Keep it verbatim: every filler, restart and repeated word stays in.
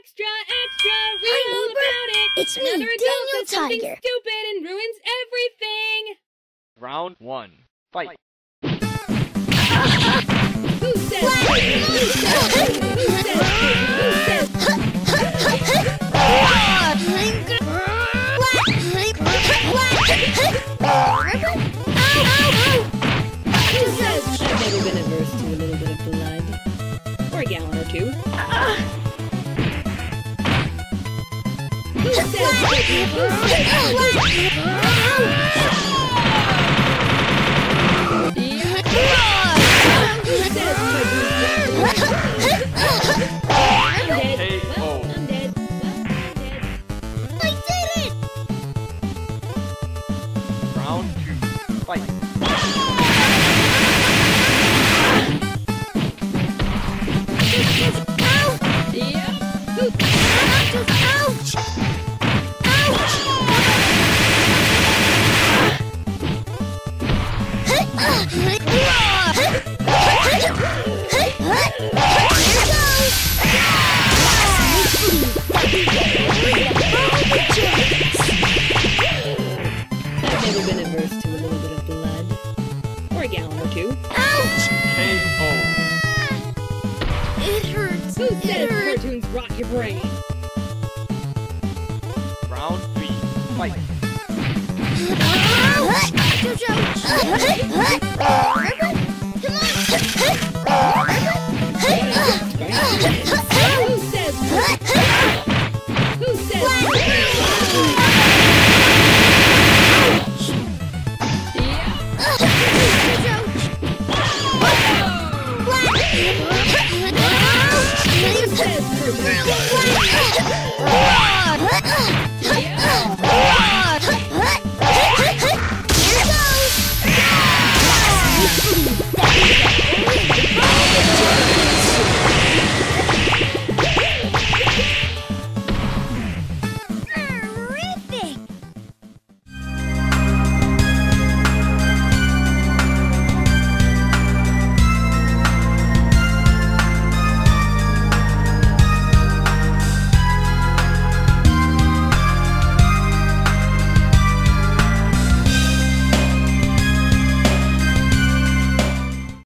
extra, extra, read Hi, all neighbor. About it. It's Another me, Daniel Tiger. Stupid and ruins everything. Round one. Fight. Who says? Who says? Who says? Who says? I've never been averse to a little bit of blood, or a gallon or two. Who says? Brain. Round three, fight. Who says? Who says? Who says? Who says? What?